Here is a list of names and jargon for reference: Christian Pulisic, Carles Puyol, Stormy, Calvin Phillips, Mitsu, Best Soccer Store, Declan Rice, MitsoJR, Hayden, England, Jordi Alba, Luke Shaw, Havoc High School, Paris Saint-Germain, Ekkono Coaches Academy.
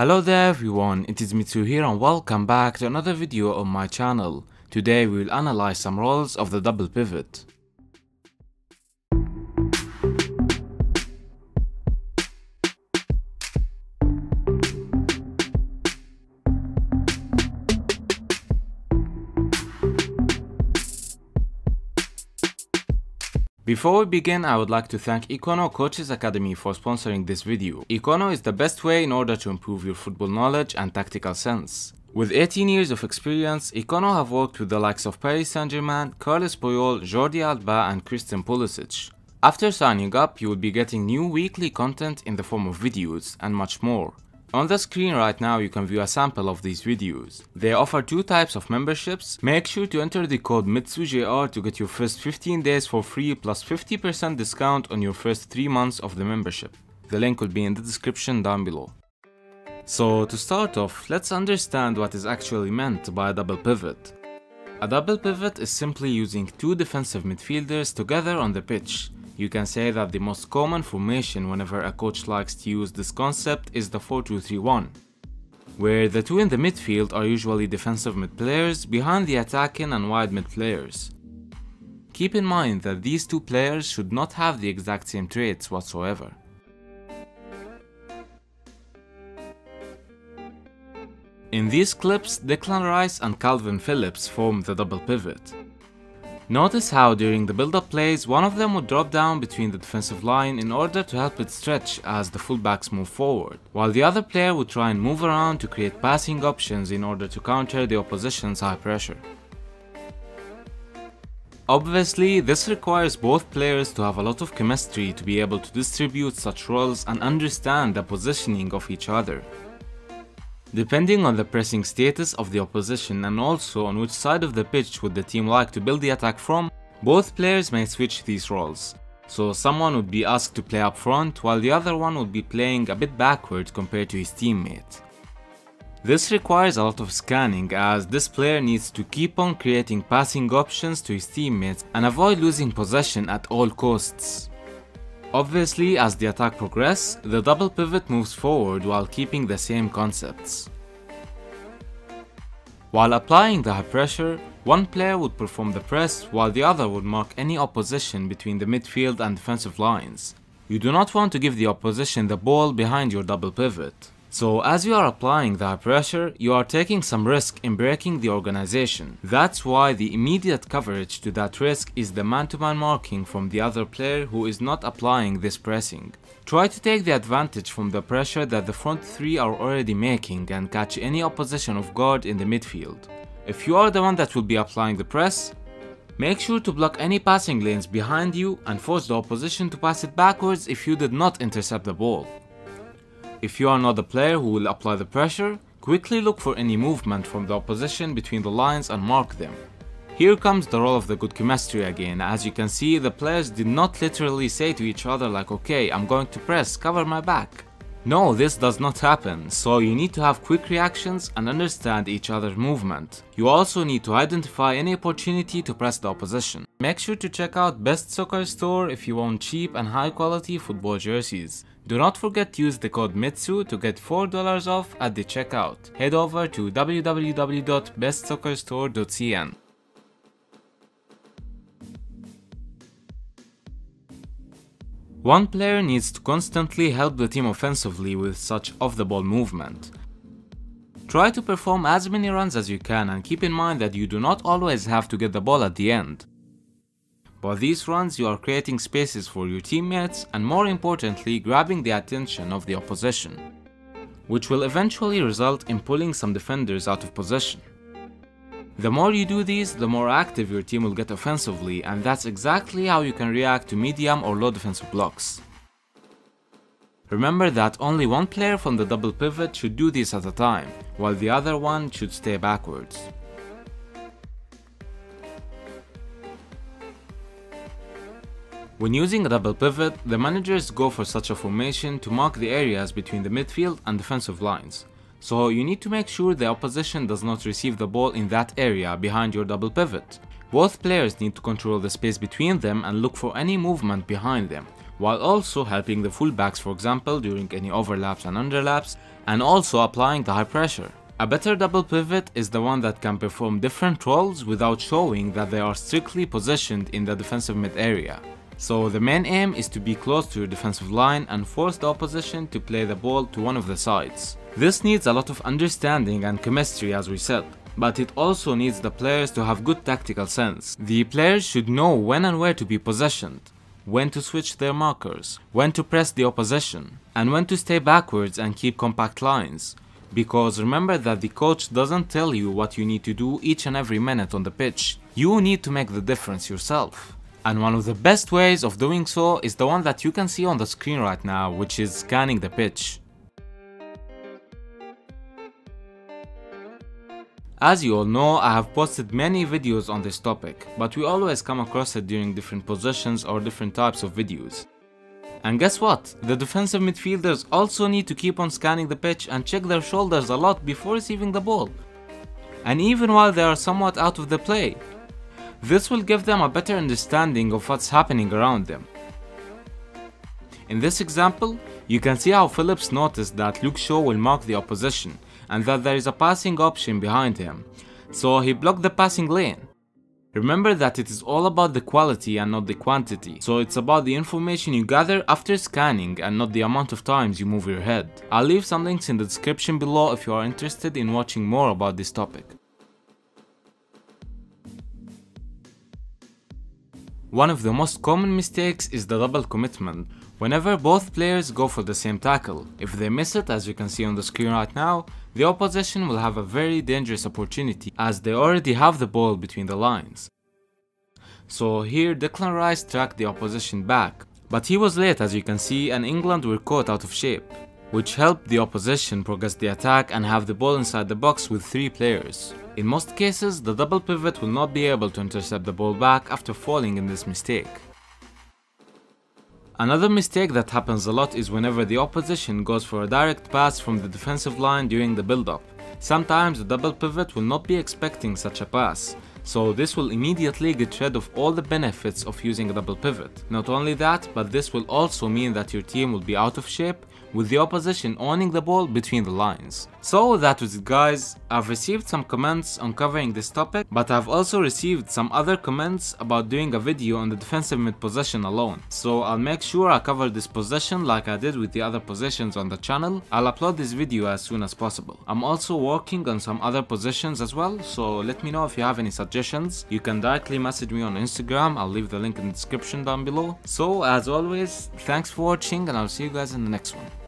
Hello there everyone, it is Mitsu here and welcome back to another video on my channel. Today we will analyze some roles of the double pivot. Before we begin, I would like to thank Ekkono Coaches Academy for sponsoring this video. Ekkono is the best way in order to improve your football knowledge and tactical sense. With 18 years of experience, Ekkono have worked with the likes of Paris Saint-Germain, Carles Puyol, Jordi Alba and Christian Pulisic. After signing up, you will be getting new weekly content in the form of videos and much more. On the screen right now you can view a sample of these videos. They offer two types of memberships. Make sure to enter the code MITSUJR to get your first 15 days for free plus 50% discount on your first 3 months of the membership. The link will be in the description down below. So to start off, let's understand what is actually meant by a double pivot. A double pivot is simply using two defensive midfielders together on the pitch. You can say that the most common formation whenever a coach likes to use this concept is the 4-2-3-1, where the two in the midfield are usually defensive mid players behind the attacking and wide mid players. Keep in mind that these two players should not have the exact same traits whatsoever. In these clips, Declan Rice and Calvin Phillips form the double pivot. Notice how during the build-up plays, one of them would drop down between the defensive line in order to help it stretch as the fullbacks move forward, while the other player would try and move around to create passing options in order to counter the opposition's high pressure. Obviously, this requires both players to have a lot of chemistry to be able to distribute such roles and understand the positioning of each other, depending on the pressing status of the opposition and also on which side of the pitch would the team like to build the attack from. Both players may switch these roles, so someone would be asked to play up front while the other one would be playing a bit backwards compared to his teammate. This requires a lot of scanning as this player needs to keep on creating passing options to his teammates and avoid losing possession at all costs. Obviously, as the attack progresses, the double pivot moves forward while keeping the same concepts. While applying the high pressure, one player would perform the press while the other would mark any opposition between the midfield and defensive lines. You do not want to give the opposition the ball behind your double pivot. So as you are applying the high pressure, you are taking some risk in breaking the organization. That's why the immediate coverage to that risk is the man-to-man marking from the other player who is not applying this pressing. Try to take the advantage from the pressure that the front three are already making and catch any opposition off guard in the midfield. If you are the one that will be applying the press, make sure to block any passing lanes behind you and force the opposition to pass it backwards if you did not intercept the ball. If you are not the player who will apply the pressure, quickly look for any movement from the opposition between the lines and mark them. Here comes the role of the good chemistry again. As you can see, the players did not literally say to each other like, okay, I'm going to press, cover my back. No, this does not happen, so you need to have quick reactions and understand each other's movement. You also need to identify any opportunity to press the opposition. Make sure to check out Best Soccer Store if you want cheap and high quality football jerseys. Do not forget to use the code MITSU to get $4 off at the checkout. Head over to www.bestsoccerstore.cn. One player needs to constantly help the team offensively with such off-the-ball movement. Try to perform as many runs as you can and keep in mind that you do not always have to get the ball at the end. By these runs you are creating spaces for your teammates and more importantly grabbing the attention of the opposition, which will eventually result in pulling some defenders out of possession. The more you do these, the more active your team will get offensively, and that's exactly how you can react to medium or low defensive blocks. Remember that only one player from the double pivot should do this at a time, while the other one should stay backwards. When using a double pivot, the managers go for such a formation to mark the areas between the midfield and defensive lines. So you need to make sure the opposition does not receive the ball in that area behind your double pivot. Both players need to control the space between them and look for any movement behind them, while also helping the fullbacks, for example, during any overlaps and underlaps, and also applying the high pressure. A better double pivot is the one that can perform different roles without showing that they are strictly positioned in the defensive mid area. So the main aim is to be close to your defensive line and force the opposition to play the ball to one of the sides. This needs a lot of understanding and chemistry, as we said, but it also needs the players to have good tactical sense. The players should know when and where to be positioned, when to switch their markers, when to press the opposition, and when to stay backwards and keep compact lines. Because remember that the coach doesn't tell you what you need to do each and every minute on the pitch. You need to make the difference yourself. And one of the best ways of doing so is the one that you can see on the screen right now, which is scanning the pitch. As you all know, I have posted many videos on this topic, but we always come across it during different positions or different types of videos. And guess what? The defensive midfielders also need to keep on scanning the pitch and check their shoulders a lot before receiving the ball, and even while they are somewhat out of the play. This will give them a better understanding of what's happening around them. In this example, you can see how Phillips noticed that Luke Shaw will mark the opposition and that there is a passing option behind him, so he blocked the passing lane. Remember that it is all about the quality and not the quantity, so it's about the information you gather after scanning and not the amount of times you move your head. I'll leave some links in the description below if you are interested in watching more about this topic. One of the most common mistakes is the double commitment, whenever both players go for the same tackle. If they miss it, as you can see on the screen right now, the opposition will have a very dangerous opportunity as they already have the ball between the lines. So here Declan Rice tracked the opposition back, but he was late, as you can see, and England were caught out of shape, which helped the opposition progress the attack and have the ball inside the box with 3 players. In most cases, the double pivot will not be able to intercept the ball back after falling in this mistake. Another mistake that happens a lot is whenever the opposition goes for a direct pass from the defensive line during the build-up. Sometimes the double pivot will not be expecting such a pass, so this will immediately get rid of all the benefits of using a double pivot. Not only that, but this will also mean that your team will be out of shape, with the opposition owning the ball between the lines. So that was it, guys. I've received some comments on covering this topic, but I've also received some other comments about doing a video on the defensive mid position alone. So I'll make sure I cover this position like I did with the other positions on the channel. I'll upload this video as soon as possible. I'm also working on some other positions as well, so let me know if you have any suggestions. You can directly message me on Instagram. I'll leave the link in the description down below. So as always, thanks for watching, and I'll see you guys in the next one.